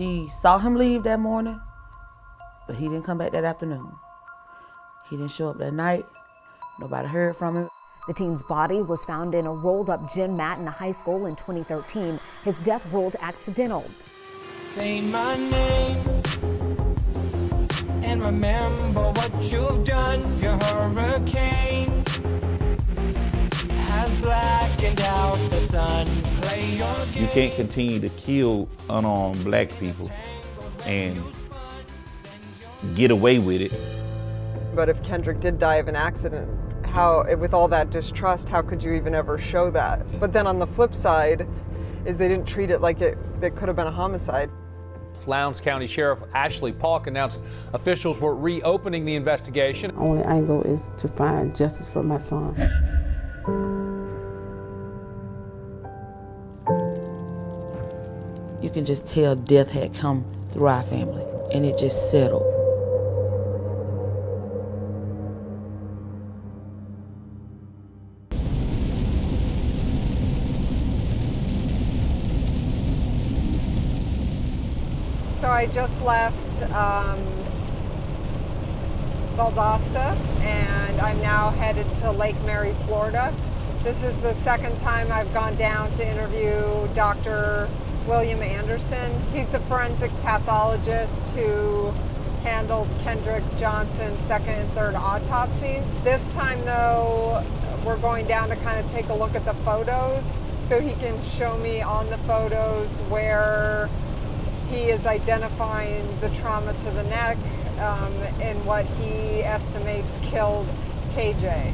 she saw him leave that morning, but he didn't come back that afternoon. He didn't show up that night. Nobody heard from him. The teen's body was found in a rolled-up gym mat in a high school in 2013. His death ruled accidental. Say my name and remember what you've done. Your hurricane has blackened out the sun. Play your game. You can't continue to kill unarmed black people and get away with it. But if Kendrick did die of an accident, how, with all that distrust, how could you even ever show that? But then on the flip side is they didn't treat it like it could have been a homicide. Lowndes County Sheriff Ashley Park announced officials were reopening the investigation. The only angle is to find justice for my son. You can just tell death had come through our family, and it just settled. So I just left Valdosta, and I'm now headed to Lake Mary, Florida. This is the second time I've gone down to interview Dr. William Anderson. He's the forensic pathologist who handled Kendrick Johnson's second and third autopsies. This time, though, we're going down to kind of take a look at the photos so he can show me on the photos where he is identifying the trauma to the neck and what he estimates killed KJ.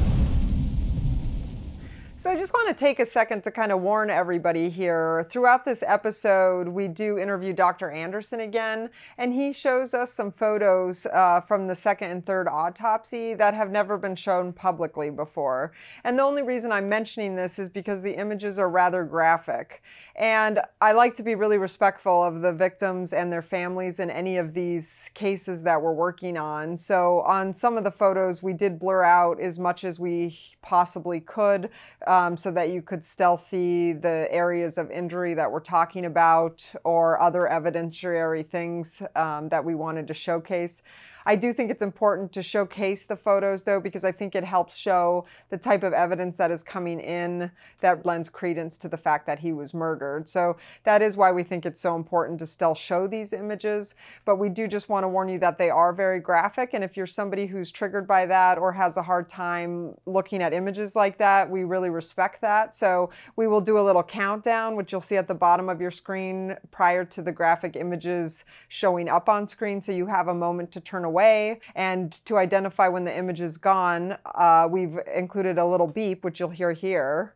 So I just want to take a second to kind of warn everybody here. Throughout this episode, we do interview Dr. Anderson again, and he shows us some photos from the second and third autopsy that have never been shown publicly before. And the only reason I'm mentioning this is because the images are rather graphic. And I like to be really respectful of the victims and their families in any of these cases that we're working on. So on some of the photos, we did blur out as much as we possibly could, so that you could still see the areas of injury that we're talking about or other evidentiary things that we wanted to showcase. I do think it's important to showcase the photos, though, because I think it helps show the type of evidence that is coming in that lends credence to the fact that he was murdered. So that is why we think it's so important to still show these images. But we do just want to warn you that they are very graphic. And if you're somebody who's triggered by that or has a hard time looking at images like that, we really respect that. So we will do a little countdown, which you'll see at the bottom of your screen prior to the graphic images showing up on screen. So you have a moment to turn away. And to identify when the image is gone, we've included a little beep, which you'll hear here.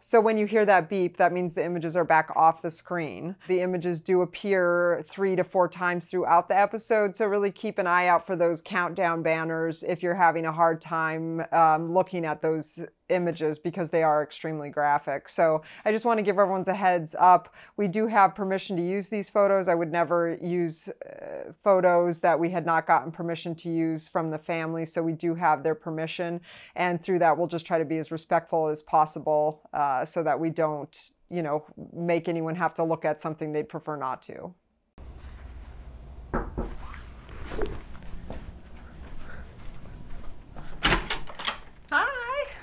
So when you hear that beep, that means the images are back off the screen. The images do appear 3 to 4 times throughout the episode, so really keep an eye out for those countdown banners if you're having a hard time looking at those images, because they are extremely graphic. So I just want to give everyone a heads up. We do have permission to use these photos. I would never use photos that we had not gotten permission to use from the family. So we do have their permission. And through that, we'll just try to be as respectful as possible so that we don't, you know, make anyone have to look at something they'd prefer not to.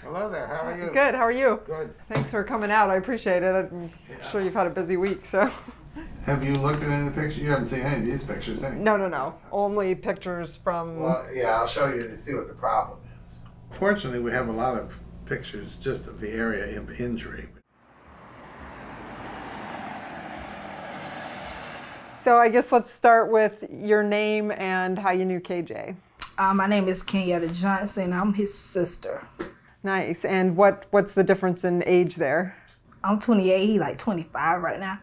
Hello there, how are you? Good, how are you? Good. Thanks for coming out, I appreciate it. I'm sure you've had a busy week, so. Have you looked at any pictures? You haven't seen any of these pictures, have you? No, no, no. Only pictures from... Well, yeah, I'll show you to see what the problem is. Fortunately, we have a lot of pictures just of the area of injury. So I guess let's start with your name and how you knew KJ. My name is Kenyetta Johnson. I'm his sister. Nice. And what's the difference in age there? I'm 28. He's like 25 right now.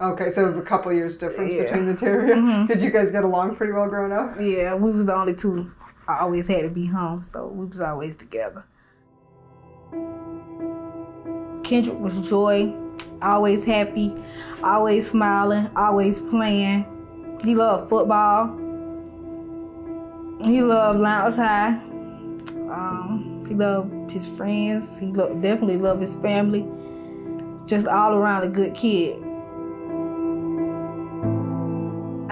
Okay, so a couple years difference between the two. Mm-hmm. Did you guys get along pretty well growing up? Yeah, we was the only two. I always had to be home, so we was always together. Kendrick was joy, always happy, always smiling, always playing. He loved football. He loved Lowndes High. He loved his friends. He definitely loved his family. Just all around a good kid.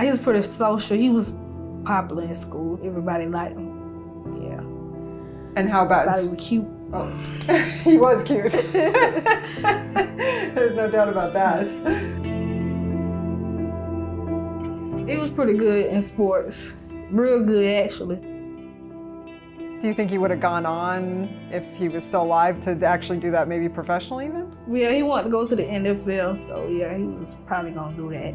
He was pretty social. He was popular in school. Everybody liked him. Yeah. And how about? Everybody was cute. Oh. He was cute. There's no doubt about that. He was pretty good in sports. Real good, actually. Do you think he would have gone on, if he was still alive, to actually do that, maybe professionally even? Yeah, he wanted to go to the NFL, so yeah, he was probably gonna do that.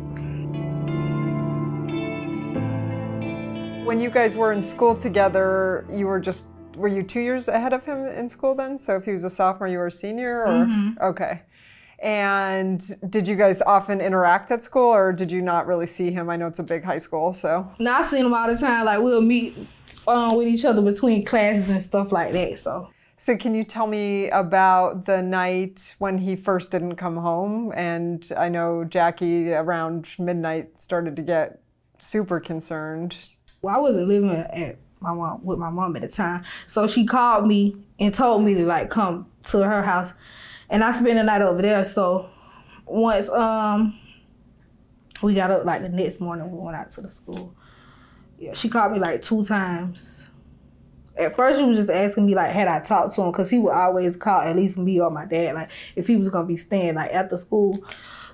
When you guys were in school together, you were just, were you 2 years ahead of him in school then? So if he was a sophomore, you were a senior, or? Mm-hmm. Okay. And did you guys often interact at school, or did you not really see him? I know it's a big high school, so. No, I seen him all the time. Like, we'll meet with each other between classes and stuff like that, so. So can you tell me about the night when he first didn't come home? And I know Jackie, around midnight, started to get super concerned. Well, I wasn't living at my mom, with my mom at the time, so she called me and told me to, like, come to her house. And I spent the night over there, so once we got up, like the next morning, we went out to the school. Yeah, she called me like 2 times. At first, she was just asking me, like, had I talked to him, because he would always call at least me or my dad, like, if he was going to be staying, like, after school.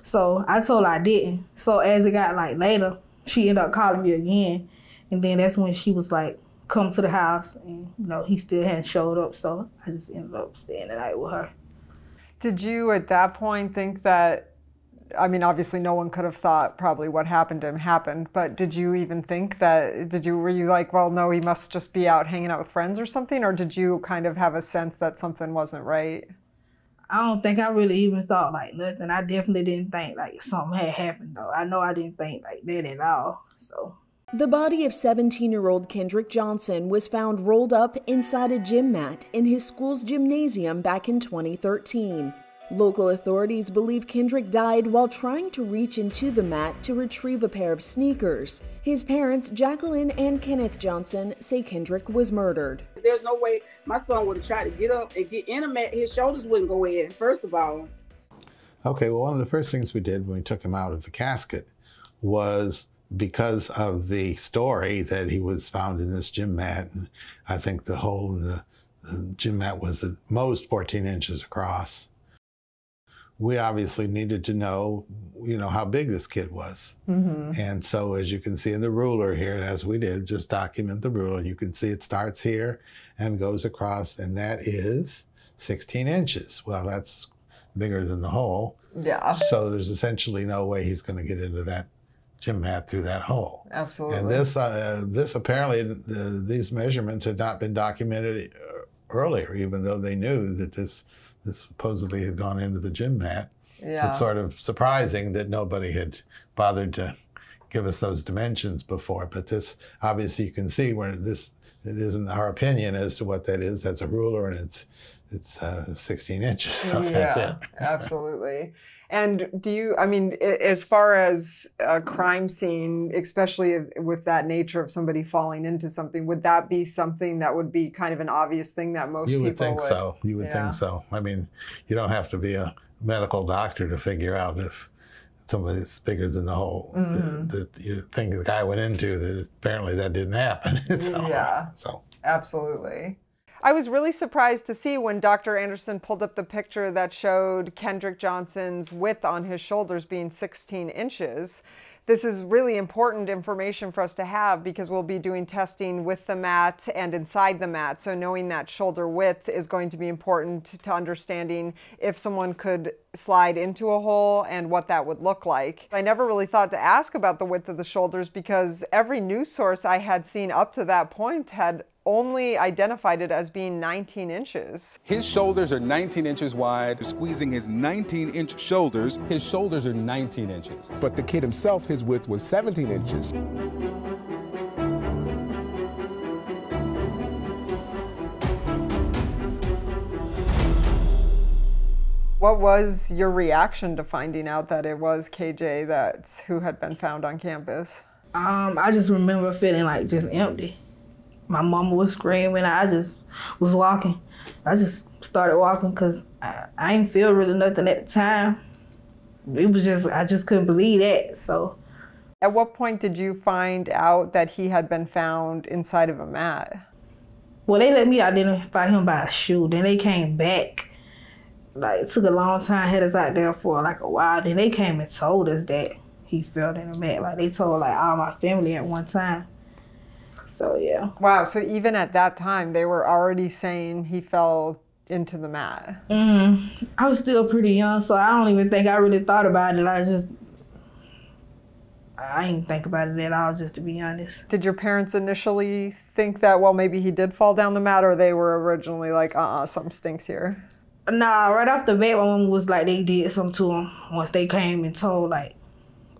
So I told her I didn't. So as it got, like, later, she ended up calling me again. And then that's when she was like, come to the house. And, you know, he still hadn't showed up, so I just ended up staying the night with her. Did you at that point think that, I mean, obviously no one could have thought probably what happened to him happened, but did you even think that, were you like, well, no, he must just be out hanging out with friends or something? Or did you kind of have a sense that something wasn't right? I don't think I really even thought like nothing. I definitely didn't think like something had happened though. I know I didn't think like that at all, so. The body of 17-year-old Kendrick Johnson was found rolled up inside a gym mat in his school's gymnasium back in 2013. Local authorities believe Kendrick died while trying to reach into the mat to retrieve a pair of sneakers. His parents, Jacqueline and Kenneth Johnson, say Kendrick was murdered. There's no way my son would have tried to get up and get in a mat. His shoulders wouldn't go in, first of all. Okay, well, one of the first things we did when we took him out of the casket was, because of the story that he was found in this gym mat, and I think the hole in the gym mat was at most 14 inches across. We obviously needed to know, you know, how big this kid was. Mm-hmm. And so as you can see in the ruler here, as we did, just document the ruler, you can see it starts here and goes across, and that is 16 inches. Well, that's bigger than the hole. Yeah. So there's essentially no way he's going to get into that gym mat through that hole. Absolutely. And this, this apparently, these measurements had not been documented earlier, even though they knew that this supposedly had gone into the gym mat. Yeah. It's sort of surprising that nobody had bothered to give us those dimensions before. But this, obviously, you can see where this, it isn't our opinion as to what that is. That's a ruler, and it's 16 inches, so yeah, that's it. Absolutely. And do you, I mean, as far as a crime scene, especially with that nature of somebody falling into something, would that be something that would be kind of an obvious thing that most people would? You would think so. You would think so. I mean, you don't have to be a medical doctor to figure out if somebody's bigger than the hole that you think the guy went into, that apparently that didn't happen. So, yeah, so. Absolutely. I was really surprised to see when Dr. Anderson pulled up the picture that showed Kendrick Johnson's width on his shoulders being 16 inches. This is really important information for us to have, because we'll be doing testing with the mat and inside the mat. So knowing that shoulder width is going to be important to understanding if someone could slide into a hole and what that would look like. I never really thought to ask about the width of the shoulders, because every news source I had seen up to that point had only identified it as being 19 inches. His shoulders are 19 inches wide. Squeezing his 19-inch shoulders. His shoulders are 19 inches. But the kid himself, his width was 17 inches. What was your reaction to finding out that it was KJ that's who had been found on campus? I just remember feeling like just empty. My mama was screaming. I just was walking. I just started walking, because I didn't feel really nothing at the time. It was just, I just couldn't believe that. So At what point did you find out that he had been found inside of a mat? Well, they let me identify him by a shoe. Then they came back. Like, it took a long time, had us out there for like a while. Then they came and told us that he fell in a mat. Like, they told like all my family at one time. So, yeah. Wow, so even at that time, they were already saying he fell into the mat. I was still pretty young, so I don't even think I really thought about it. I didn't think about it at all, just to be honest. Did your parents initially think that, well, maybe he did fall down the mat, or they were originally like, uh-uh, something stinks here? Nah, right off the bat, my mom was like, they did something to him. Once they came and told, like,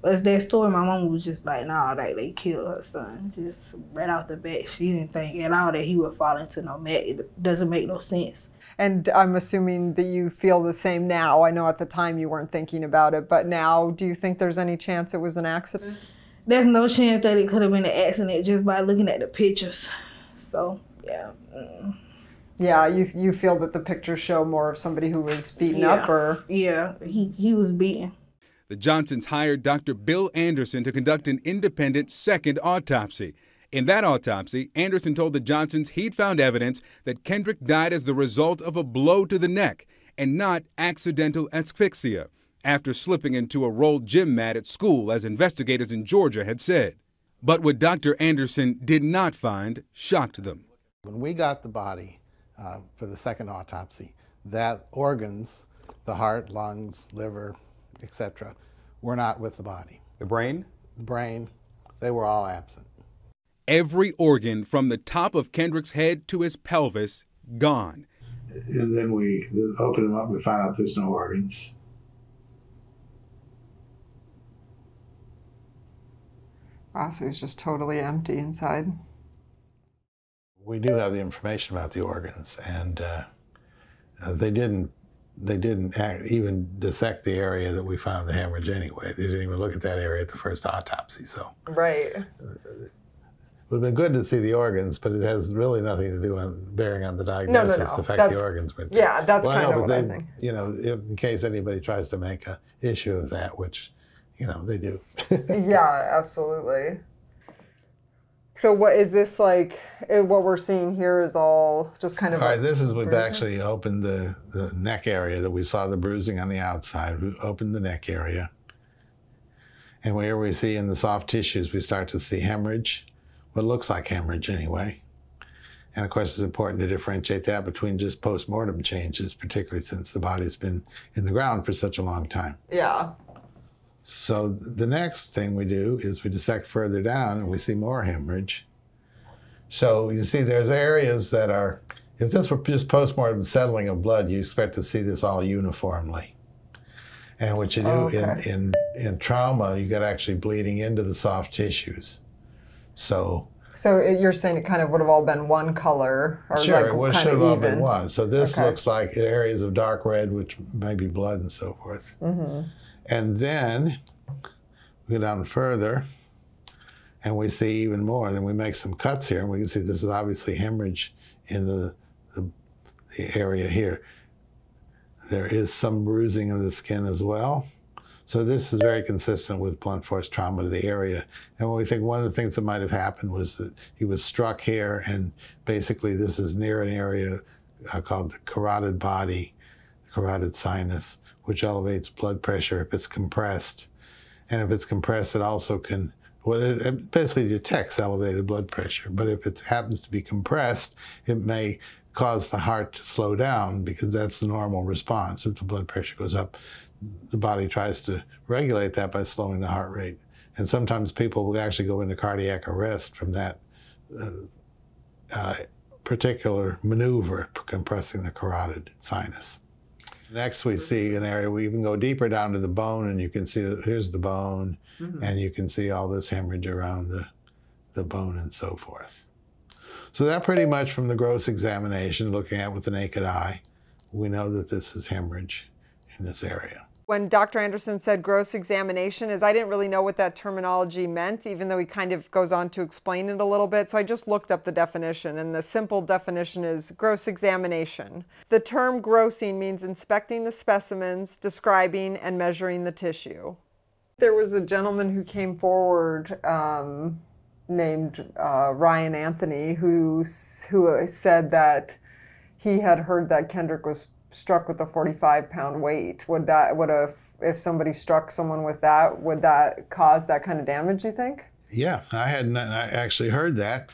us that story, my mom was just like, nah, like, they killed her son. Just right off the bat, she didn't think at all that he would fall into no mat. It doesn't make no sense. And I'm assuming that you feel the same now. I know at the time you weren't thinking about it, but now, do you think there's any chance it was an accident? There's no chance that it could have been an accident just by looking at the pictures. So, yeah. Yeah, you feel that the pictures show more of somebody who was beaten up, or? Yeah, he was beaten. The Johnsons hired Dr. Bill Anderson to conduct an independent second autopsy. In that autopsy, Anderson told the Johnsons he'd found evidence that Kendrick died as the result of a blow to the neck and not accidental asphyxia after slipping into a rolled gym mat at school, as investigators in Georgia had said. But what Dr. Anderson did not find shocked them. When we got the body for the second autopsy, that organs, the heart, lungs, liver, etc., were not with the body. The brain? The brain, they were all absent. Every organ from the top of Kendrick's head to his pelvis, gone. And then we open him up and find out there's no organs. Wow, so he's just totally empty inside. We do have the information about the organs, and they didn't even dissect the area that we found the hemorrhage anyway. They didn't even look at that area at the first autopsy, so. Right. It would have been good to see the organs, but it has really nothing to do with bearing on the diagnosis, the fact the organs went there. Yeah, that's kind of what I think. You know, if, in case anybody tries to make an issue of that, which, you know, they do. Yeah, absolutely. So what is this like, what we're seeing here is all just kind of... All right, this is we've actually opened the neck area that we saw the bruising on the outside. We opened the neck area. And where we see in the soft tissues, we start to see hemorrhage. What looks like hemorrhage anyway. And of course, it's important to differentiate that between just post-mortem changes, particularly since the body's been in the ground for such a long time. Yeah. So the next thing we do is we dissect further down and we see more hemorrhage. So you see there's areas that are, if this were just post-mortem settling of blood, you expect to see this all uniformly. And what you do in trauma, you got actually bleeding into the soft tissues. So you're saying it kind of would have all been one color? Or sure, like it should have all been one. So this looks like areas of dark red, which may be blood and so forth. And then we go down further and we see even more. And then we make some cuts here and we can see this is obviously hemorrhage in the area here. There is some bruising of the skin as well. So this is very consistent with blunt force trauma to the area. And we think one of the things that might have happened was that he was struck here, and basically this is near an area called the carotid body, carotid sinus, which elevates blood pressure if it's compressed. And if it's compressed, it also can, well, it basically detects elevated blood pressure. But if it happens to be compressed, it may cause the heart to slow down, because that's the normal response. If the blood pressure goes up, the body tries to regulate that by slowing the heart rate. And sometimes people will actually go into cardiac arrest from that particular maneuver, compressing the carotid sinus. Next, we see an area, we even go deeper down to the bone, and you can see, here's the bone, and you can see all this hemorrhage around the bone and so forth. So that pretty much from the gross examination, looking at with the naked eye, we know that this is hemorrhage in this area. When Dr. Anderson said gross examination, I didn't really know what that terminology meant, even though he kind of goes on to explain it a little bit. So I just looked up the definition, and the simple definition is gross examination. The term grossing means inspecting the specimens, describing and measuring the tissue. There was a gentleman who came forward named Ryan Anthony who said that he had heard that Kendrick was struck with a 45-pound weight. Would that, if somebody struck someone with that, would that cause that kind of damage, you think? Yeah, I hadn't actually heard that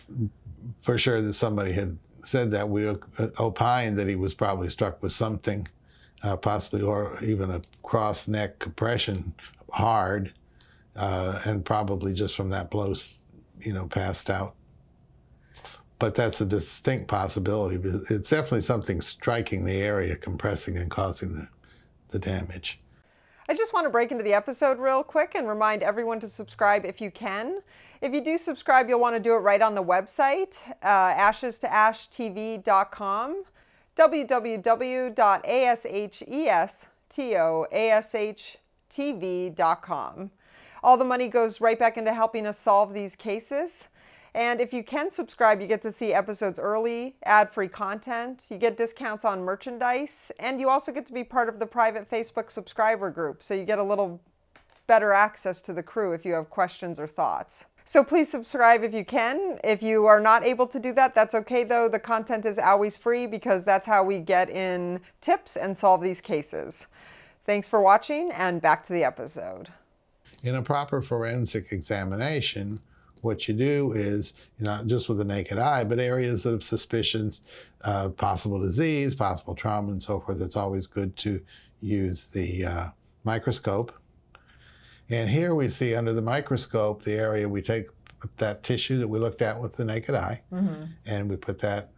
for sure, that somebody had said that. We opined that he was probably struck with something, possibly, or even a cross neck compression hard, and probably just from that blow, you know, passed out. But that's a distinct possibility. It's definitely something striking the area, compressing and causing the damage. I just want to break into the episode real quick and remind everyone to subscribe if you can. If you do subscribe, you'll want to do it right on the website, ashestoashtv.com, www.ashestoashtv.com. All the money goes right back into helping us solve these cases. And if you can subscribe, you get to see episodes early, ad-free content, you get discounts on merchandise, and you also get to be part of the private Facebook subscriber group, so you get a little better access to the crew if you have questions or thoughts. So please subscribe if you can. If you are not able to do that, that's okay though. The content is always free because that's how we get in tips and solve these cases. Thanks for watching, and back to the episode. In a proper forensic examination, what you do is, you know, not just with the naked eye, but areas of suspicions, possible disease, possible trauma, and so forth. It's always good to use the microscope. And here we see under the microscope the area. We take that tissue that we looked at with the naked eye, mm-hmm. and we put that,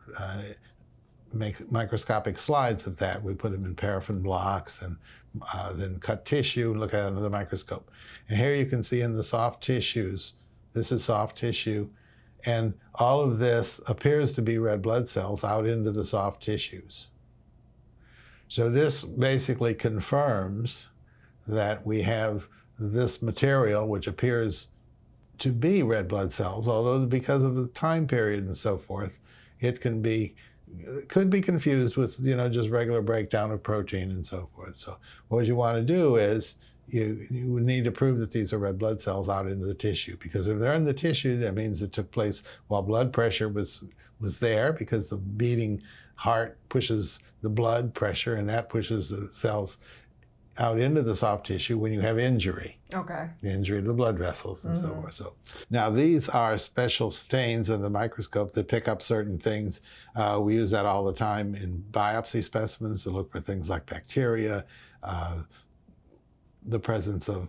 make microscopic slides of that. We put them in paraffin blocks and then cut tissue and look at it under the microscope. And here you can see in the soft tissues, this is soft tissue, and all of this appears to be red blood cells out into the soft tissues. So this basically confirms that we have this material, which appears to be red blood cells, although because of the time period and so forth, it can be, could be confused with, you know, just regular breakdown of protein and so forth. So what you want to do is, you would need to prove that these are red blood cells out into the tissue, because if they're in the tissue, that means it took place while blood pressure was there, because the beating heart pushes the blood pressure, and that pushes the cells out into the soft tissue when you have injury. Okay. The injury of the blood vessels and mm-hmm. so forth. So now these are special stains in the microscope that pick up certain things. We use that all the time in biopsy specimens to look for things like bacteria, the presence of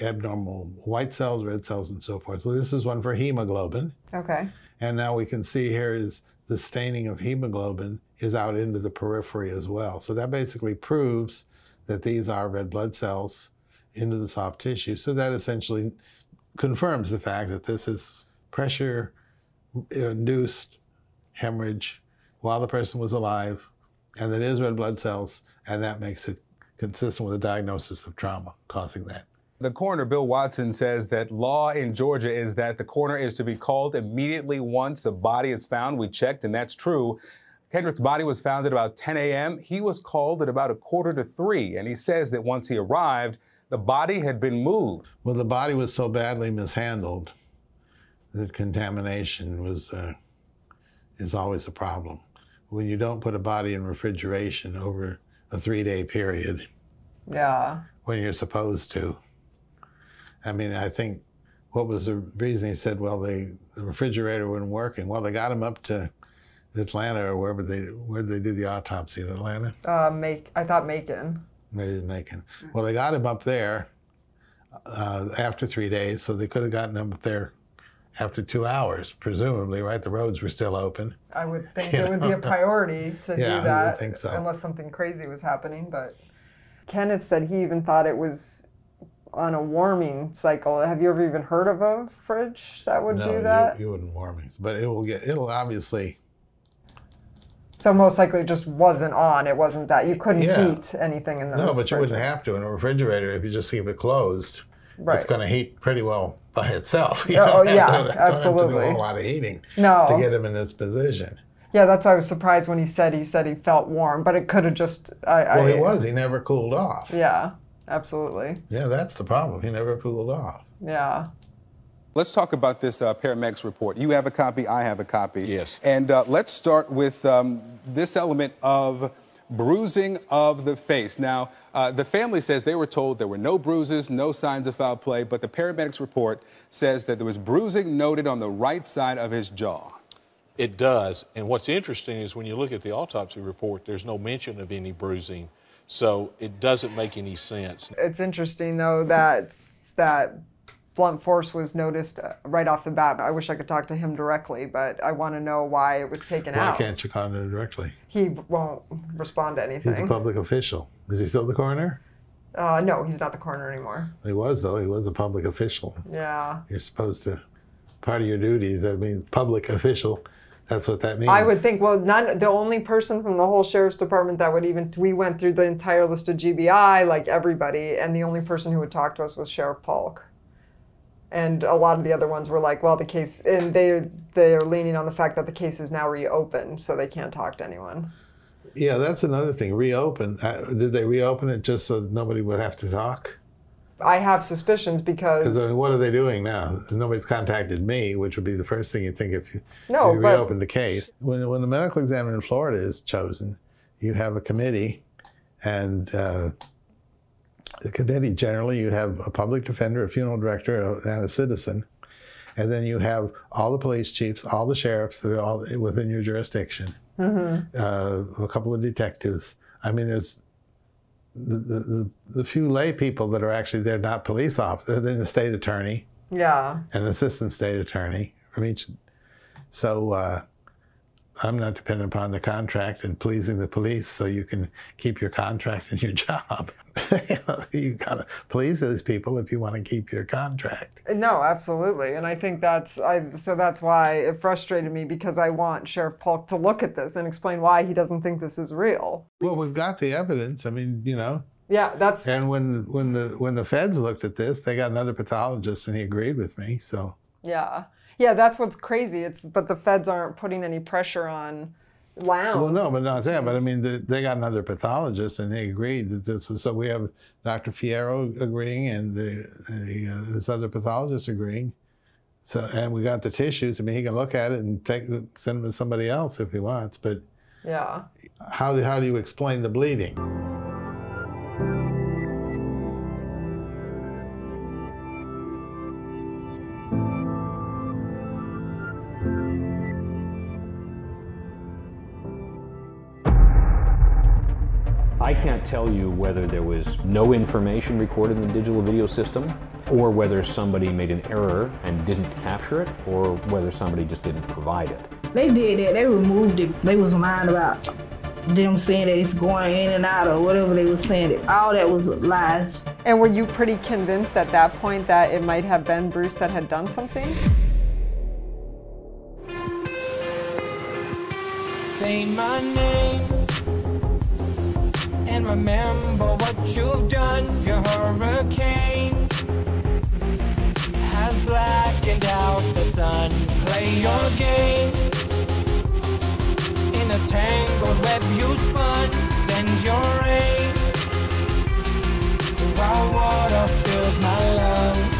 abnormal white cells, red cells, and so forth. Well, this is one for hemoglobin. Okay. And now we can see here is the staining of hemoglobin is out into the periphery as well. So that basically proves that these are red blood cells into the soft tissue. So that essentially confirms the fact that this is pressure-induced hemorrhage while the person was alive, and that is red blood cells, and that makes it consistent with a diagnosis of trauma causing that. The coroner, Bill Watson, says that law in Georgia is that the coroner is to be called immediately once the body is found. We checked, and that's true. Kendrick's body was found at about 10 a.m. He was called at about 1:45, and he says that once he arrived, the body had been moved. Well, the body was so badly mishandled that contamination was is always a problem. When you don't put a body in refrigeration over a 3-day period. Yeah. When you're supposed to. I mean, I think what was the reason he said, well, the refrigerator wasn't working. Well, they got him up to Atlanta or wherever where did they do the autopsy in Atlanta? I thought Macon. They did Macon. Well, they got him up there after 3 days, so they could have gotten him up there after 2 hours, presumably, right? The roads were still open. I would think it would be a priority to do that, I would think so. Unless something crazy was happening. But Kenneth said he even thought it was on a warming cycle. Have you ever even heard of a fridge that would do that? No, you wouldn't warming, but it'll obviously. So most likely it just wasn't on. It wasn't that you couldn't heat anything in those. No, but fridges. You wouldn't have to in a refrigerator if you just keep it closed. Right. It's going to heat pretty well by itself. You don't have to do a lot of heating to get him in this position. Yeah, that's why I was surprised when he said he felt warm, but it could have just. Well, he never cooled off. Yeah, Absolutely. Yeah, that's the problem. He never pulled off. Yeah. Let's talk about this paramedics report. You have a copy. I have a copy. Yes. And let's start with this element of bruising of the face. Now, the family says they were told there were no bruises, no signs of foul play, but the paramedics report says that there was bruising noted on the right side of his jaw. It does. And what's interesting is when you look at the autopsy report, there's no mention of any bruising. So it doesn't make any sense. It's interesting, though, that blunt force was noticed right off the bat. I wish I could talk to him directly, but I want to know why it was taken out. Why can't you contact him directly? He won't respond to anything. He's a public official. Is he still the coroner? No, he's not the coroner anymore. He was, though. He was a public official. Yeah. You're supposed to, part of your duties, that means public official. That's what that means. I would think, well, the only person from the whole sheriff's department that would even, we went through the entire list of GBI, like everybody, and the only person who would talk to us was Sheriff Polk. And a lot of the other ones were like, well, the case, and they're leaning on the fact that the case is now reopened, so they can't talk to anyone. Yeah, that's another thing, reopen. Did they reopen it just so that nobody would have to talk? I have suspicions because I mean, what are they doing now? Nobody's contacted me, which would be the first thing you'd think if you, you reopen the case. When the medical examiner in Florida is chosen, you have a committee, and the committee generally you have a public defender, a funeral director, and a citizen, and then you have all the police chiefs, all the sheriffs that are all within your jurisdiction, a couple of detectives. I mean, there's. The few lay people that are actually there, not police officers, they're the state attorney, and assistant state attorney from each. So I'm not dependent upon the contract and pleasing the police, so you can keep your contract and your job. You gotta please those people if you want to keep your contract. No, absolutely, and I think that's so that's why it frustrated me, because I want Sheriff Polk to look at this and explain why he doesn't think this is real. Well, we've got the evidence. I mean, you know. Yeah, that's. And when the feds looked at this, they got another pathologist, and he agreed with me. So. Yeah. Yeah, that's what's crazy. It's but the feds aren't putting any pressure on Lowndes. Well, no, but not that. But I mean, they got another pathologist, and they agreed that this was. So we have Dr. Fierro agreeing, and this other pathologist agreeing. So and we got the tissues. I mean, he can look at it and send them to somebody else if he wants. But yeah, how do you explain the bleeding? I can't tell you whether there was no information recorded in the digital video system, or whether somebody made an error and didn't capture it, or whether somebody just didn't provide it. They did that. They removed it. They was lying about them saying that it's going in and out or whatever they were saying. All that was lies. And were you pretty convinced at that point that it might have been Bruce that had done something? Say my name. And remember what you've done. Your hurricane has blackened out the sun. Play your game in a tangled web you spun. Send your rain while water fills my lungs.